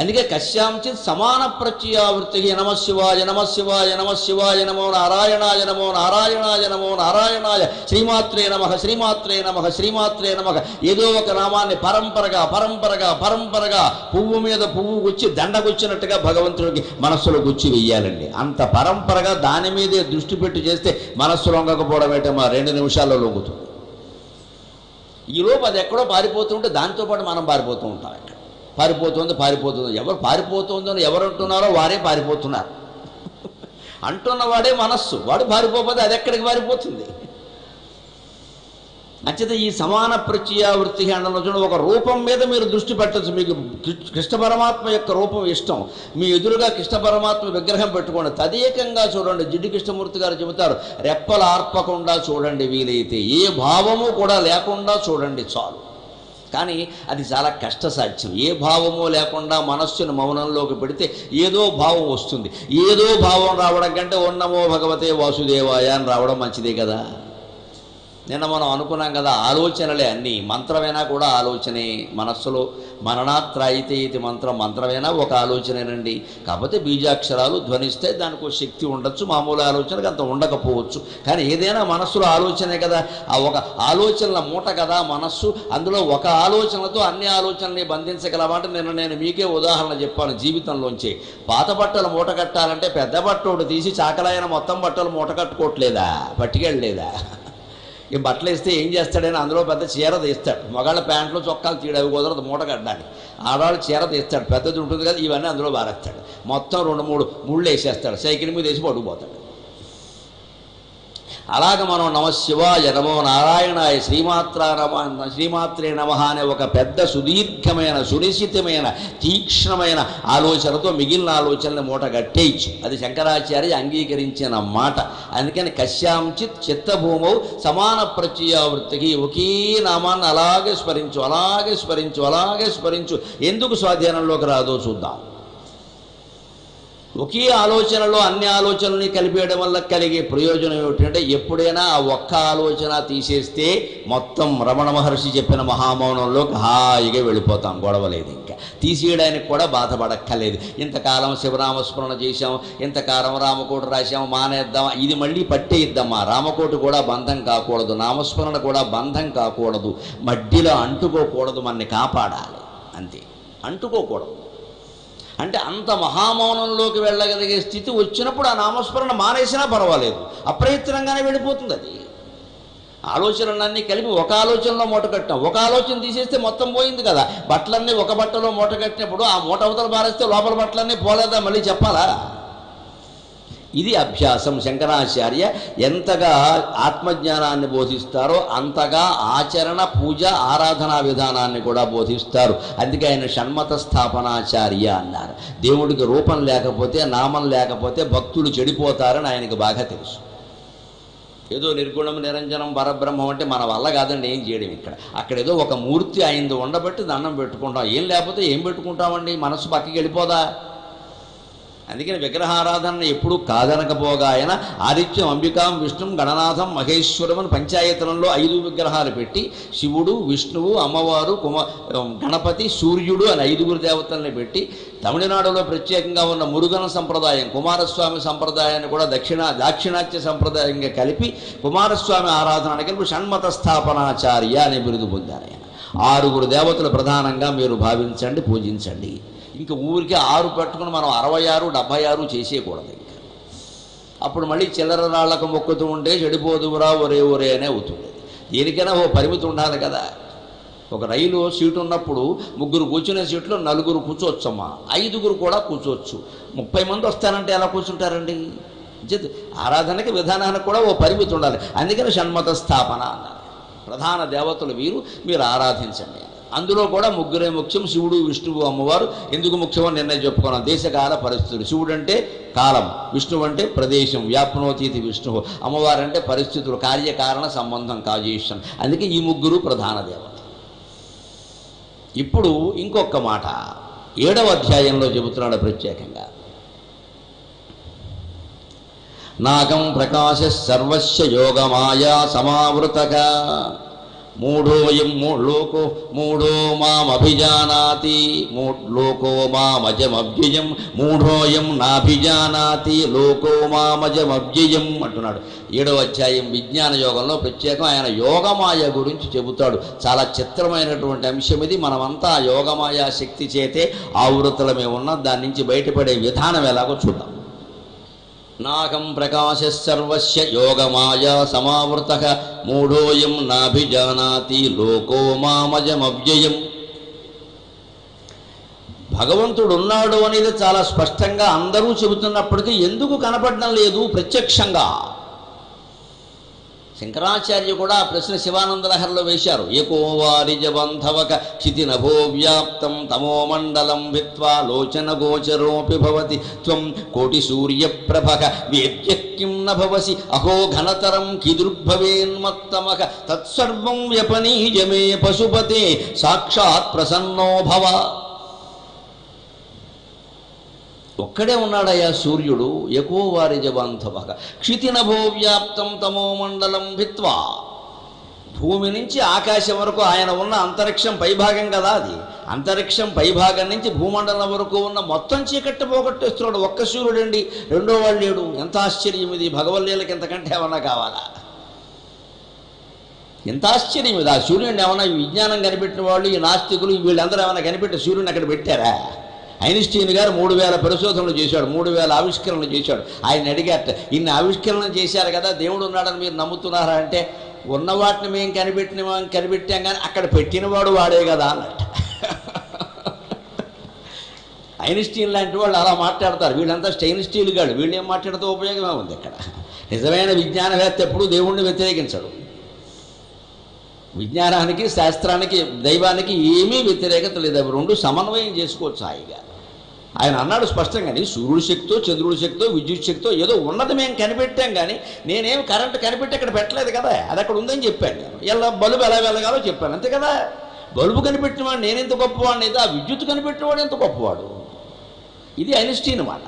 అందుకే కశ్యాంచి సమాన ప్రత్యయావృత్తికి నమః శివాయ నమః శివాయ నమః శివాయ నమో నారాయణాయ నమో నారాయణాయ నమో నారాయణాయ శ్రీమాత్రే నమః శ్రీమాత్రే నమః శ్రీమాత్రే నమః ఏదో ఒక నామాన్ని పరంపరగా పరంపరగా పరంపరగా పువ్వు మీద పువ్వు గుచ్చి దండగుచ్చినట్టుగా భగవంతుడికి మనస్సులో గుచ్చి వేయాలండి. అంత పరంపరగా దాని మీదే దృష్టి పెట్టి చేస్తే మనస్సు లొంగకపోవడం ఏంటమ్మా, 2 నిమిషాల్లో లొంగుతుంది. ఈలోపు అది ఎక్కడో పారిపోతుంటే దాంతోపాటు మనం పారిపోతూ ఉంటాం. పారిపోతుంది ఎవరు పారిపోతుందని ఎవరు అంటున్నారో వారే పారిపోతున్నారు. అంటున్నవాడే మనస్సు, వాడు పారిపోతే అది ఎక్కడికి పారిపోతుంది? అంచేత ఈ సమాన ప్రత్యయావృత్తి అండనొచ్చిన ఒక రూపం మీద మీరు దృష్టి పెట్టచ్చు. మీకు కృష్ణ పరమాత్మ యొక్క రూపం ఇష్టం, మీ ఎదురుగా కృష్ణ పరమాత్మ విగ్రహం పెట్టుకోండి, తదేకంగా చూడండి. జిడ్డు కృష్ణమూర్తి గారు చెబుతారు, రెప్పలు ఆర్పకుండా చూడండి, వీలైతే ఏ భావము కూడా లేకుండా చూడండి చాలు. కానీ అది చాలా కష్టసాధ్యం. ఏ భావము లేకుండా మనస్సును మౌనంలోకి పెడితే ఏదో భావం వస్తుంది. ఏదో భావం రావడం కంటే ఓం నమో భగవతే వాసుదేవాయ అని రావడం మంచిదే కదా. నిన్న మనం అనుకున్నాం కదా, ఆలోచనలే అన్నీ. మంత్రమైనా కూడా ఆలోచనే. మనస్సులో మననాత్రాయితే ఇది మంత్రం, మంత్రమైనా ఒక ఆలోచనేనండి. కాకపోతే బీజాక్షరాలు ధ్వనిస్తే దానికి శక్తి ఉండొచ్చు, మామూలు ఆలోచనకు అంత ఉండకపోవచ్చు. కానీ ఏదైనా మనస్సులో ఆలోచనే కదా. ఆ ఒక ఆలోచనల మూట కదా మనస్సు. అందులో ఒక ఆలోచనతో అన్ని ఆలోచనల్ని బంధించగలమాట. నిన్న నేను మీకే ఉదాహరణ చెప్పాను జీవితంలోంచి. పాత బట్టలు మూట కట్టాలంటే పెద్ద బట్టోడు తీసి చాకలైన మొత్తం బట్టలు మూట కట్టుకోవట్లేదా, పట్టుకెళ్ళలేదా? ఈ బట్టలు ఇస్తే ఏం చేస్తాడని అందులో పెద్ద చీర తీస్తాడు. మగాళ్ళ ప్యాంట్లు చొక్కాలు తీయడవి కుదరదు మూట కట్టడానికి. ఆడవాళ్ళు చీర తీస్తాడు, పెద్దది ఉంటుంది కదా, ఇవన్నీ అందులో బారేస్తాడు. మొత్తం 2-3 ముళ్ళు వేసేస్తాడు, సైకిల్ మీద వేసి పడుకుపోతాడు. అలాగ మనం నమ శివాయ నమో నారాయణాయ శ్రీమాత్రే నమః అనే ఒక పెద్ద సుదీర్ఘమైన సునిశ్చితమైన తీక్ష్ణమైన ఆలోచనతో మిగిలిన ఆలోచనని మూట కట్టేయచ్చు. అది శంకరాచార్య అంగీకరించిన మాట. అందుకని కశ్యాంచిత్ చిత్తభూమౌ సమాన ప్రత్యయావృత్తికి ఒకే నామాన్ని అలాగే స్మరించు, అలాగే స్మరించు, అలాగే స్మరించు. ఎందుకు స్వాధీనంలోకి రాదో చూద్దాం. ఒకే ఆలోచనలో అన్ని ఆలోచనల్ని కలిపేయడం వల్ల కలిగే ప్రయోజనం ఏమిటంటే, ఎప్పుడైనా ఆ ఒక్క ఆలోచన తీసేస్తే మొత్తం రమణ మహర్షి చెప్పిన మహామౌనంలోకి హాయిగా వెళ్ళిపోతాం. గొడవలేదు, ఇంకా తీసేయడానికి కూడా బాధపడక్కర్లేదు. ఇంతకాలం శివరామస్మరణ చేశాం, ఇంతకాలం రామకోటి రాశాం, మానేద్దాం, ఇది మళ్ళీ పట్టేయిద్దామా. రామకోటి కూడా బంధం కాకూడదు, నామస్మరణ కూడా బంధం కాకూడదు, మధ్యలో అంటుకోకూడదు, మనని కాపాడాలి అంతే. అంటుకోకూడదు అంటే అంత మహామౌనంలోకి వెళ్ళగలిగే స్థితి వచ్చినప్పుడు ఆ నామస్మరణ మానేసినా పర్వాలేదు, అప్రయత్నంగానే వెళ్ళిపోతుంది. అది ఆలోచనలన్నీ కలిపి ఒక ఆలోచనలో మూట కట్టాం, ఒక ఆలోచన తీసేస్తే మొత్తం పోయింది కదా. బట్టలన్నీ ఒక బట్టలో మూట కట్టినప్పుడు ఆ మూట అవతల పారేస్తే లోపల బట్టలన్నీ పోలేదా, మళ్ళీ చెప్పాలా? ఇది అభ్యాసం. శంకరాచార్య ఎంతగా ఆత్మజ్ఞానాన్ని బోధిస్తారో అంతగా ఆచరణ, పూజ, ఆరాధనా విధానాన్ని కూడా బోధిస్తారు. అందుకే ఆయన షణ్మత స్థాపనాచార్య అన్నారు. దేవుడికి రూపం లేకపోతే నామం లేకపోతే భక్తులు చెడిపోతారని ఆయనకు బాగా తెలుసు. ఏదో నిర్గుణం నిరంజనం పరబ్రహ్మం అంటే మన వల్ల కాదండి ఏం చేయడం. అక్కడేదో ఒక మూర్తి ఆయనది ఉండబట్టి దండం పెట్టుకుంటాం, ఏం లేకపోతే ఏం పెట్టుకుంటామండి, మనసు పక్కకి వెళ్ళిపోదా. అందుకని విగ్రహారాధన ఎప్పుడూ కాదనకపోగా ఆయన ఆదిత్యం అంబికాం విష్ణుం గణనాథం మహేశ్వరం అని పంచాయతనంలో 5 విగ్రహాలు పెట్టి, శివుడు, విష్ణువు, అమ్మవారు, గణపతి, సూర్యుడు అని 5 దేవతల్ని పెట్టి, తమిళనాడులో ప్రత్యేకంగా ఉన్న మురుగన సంప్రదాయం, కుమారస్వామి సంప్రదాయాన్ని కూడా దాక్షిణాత్య సంప్రదాయంగా కలిపి కుమారస్వామి ఆరాధన కలిపి షణ్మత స్థాపనాచార్య అనే బిరుదు పొందారు ఆయన. 6 దేవతలు ప్రధానంగా మీరు భావించండి, పూజించండి. ఇంకా ఊరికే 6 పట్టుకుని మనం 66, 76 చేసేయకూడదు. ఇంకా అప్పుడు మళ్ళీ చిల్లర రాళ్లకు మొక్కుతూ ఉంటే చెడిపోదురా ఒరే ఒరే అనే అవుతుంది. దేనికైనా ఓ పరిమితి ఉండాలి కదా. ఒక రైలు సీటు ఉన్నప్పుడు 3 కూర్చునే సీట్లో 4 కూర్చోవచ్చమ్మా, 5 కూడా కూర్చోవచ్చు. 30 మంది వస్తారంటే ఎలా కూర్చుంటారండి? ఆరాధనకి విధానానికి కూడా ఓ పరిమితి ఉండాలి. అందుకని షణ్మత స్థాపన అన్నారు. ప్రధాన దేవతలు వీరు, మీరు ఆరాధించండి. అందులో కూడా 3 ముఖ్యం, శివుడు, విష్ణువు, అమ్మవారు. ఎందుకు ముఖ్యమో నిర్ణయం చెప్పుకున్నాం. దేశకాల పరిస్థితులు. శివుడు అంటే కాలం, విష్ణువు అంటే ప్రదేశం, వ్యాప్నోతీతి విష్ణువు, అమ్మవారు అంటే పరిస్థితులు, కార్యకారణ సంబంధం, కాజేషన్. అందుకే ఈ 3 ప్రధాన దేవత. ఇప్పుడు ఇంకొక మాట 7వ అధ్యాయంలో చెబుతున్నాడు ప్రత్యేకంగా. नागं प्रकाशः सर्वस्य योगमाया समावृतः मूढो माम् अभिजानाति लोको मामजमव्ययम् मूढोऽयं नाभिजानाति लोको मामजमव्ययम् అంటున్నాడు। 7వ అధ్యాయం విజ్ఞాన యోగంలో ప్రత్యేకం ఆయన యోగమాయ గురించి చెబుతాడు। చాలా చిత్రమైనటువంటి అంశం ఇది। మనమంతా యోగమాయ శక్తి చేతే ఆవృతలమే ఉన్న దాని నుంచి బయటపడే విధానం ఎలాగో చూద్దాం। नागं प्रकाशः सर्वस्य योगमाया समावृतः मूढोऽयं नाभिजानाति लोको मामजमव्ययम्। భగవంతుడు ఉన్నాడు అనేది చాలా స్పష్టంగా అందరూ చెబుతున్నప్పటికీ ఎందుకు కనపడడం లేదు ప్రత్యక్షంగా? శంకరాచార్య కూడా ప్రశ్న శివానంద లహరిలో వేశారు। एको वारिज बन्धवक क्षितिनभो व्याप्तं तमो मंडलं वित्वा लोचन गोचरोऽपि भवति त्वं कोटि सूर्य प्रभक वेद्य किं न भवसि अहो घनतरं किदुर्भवेन्मत्तमक तत्सर्वं व्यपनीज मे पशुपते साक्षात् प्रसन्नो भव। ఒక్కడే ఉన్నాడయ్యా సూర్యుడు। ఎకో వారిజ బాంధవక క్షితినభో వ్యాప్తం తమో మండలం భిత్వా। భూమి నుంచి ఆకాశం వరకు ఆయన ఉన్న అంతరిక్షం పైభాగం కదా, అది అంతరిక్షం పైభాగం నుంచి భూమండలం వరకు ఉన్న మొత్తం చీకట్టు పోగొట్టేస్తున్నాడు ఒక్క సూర్యుడు అండి, రెండో వాళ్ళు లేడు। ఎంత ఆశ్చర్యం ఇది! భగవల్లీలకి ఎంతకంటే ఏమన్నా కావాలా? ఎంత ఆశ్చర్యం ఇది! ఆ సూర్యుడిని ఏమన్నా విజ్ఞానం కనిపెట్టిన వాళ్ళు ఈ నాస్తికులు వీళ్ళందరూ ఏమైనా కనిపెట్టి సూర్యుడిని అక్కడ పెట్టారా? ఐన్స్టీన్ గారు 3000 పరిశోధనలు చేశాడు, 3000 ఆవిష్కరణలు చేశాడు। ఆయన అడిగారట, ఇన్ని ఆవిష్కరణలు చేశారు కదా, దేవుడు ఉన్నాడని మీరు నమ్ముతున్నారా అంటే, ఉన్న వాటిని మేము కనిపెట్టాం కానీ అక్కడ పెట్టినవాడు వాడే కదా అన్నట్ట। ఐన్స్టీన్ లాంటి వాళ్ళు అలా మాట్లాడతారు, వీళ్ళంతా స్టెయిన్ స్టీల్ గాడు, వీళ్ళు ఏం మాట్లాడితే ఉపయోగమే ఉంది? ఇక్కడ నిజమైన విజ్ఞానవేత్త ఎప్పుడు దేవుణ్ణి వ్యతిరేకించడు। విజ్ఞానానికి శాస్త్రానికి దైవానికి ఏమీ వ్యతిరేకత లేదు, అవి రెండు సమన్వయం చేసుకోవచ్చు హాయిగా। ఆయన అన్నాడు స్పష్టంగానే, సూర్యుడి శక్తితో చంద్రుడి శక్తితో విద్యుత్ శక్తితో ఏదో ఉన్నది మేము కనిపెట్టాం కానీ నేనేం కరెంటు కనిపెట్టి అక్కడ పెట్టలేదు కదా, అది అక్కడ ఉందని చెప్పాను నేను। ఎలా బల్బు ఎలా వెలగాలో చెప్పాను అంతే కదా। బల్బు కనిపెట్టినవాడు నేనెంత గొప్పవాడిని అయితే ఆ విద్యుత్ కనిపెట్టినవాడు ఎంత గొప్పవాడు! ఇది ఐన్స్టీన్ మాట।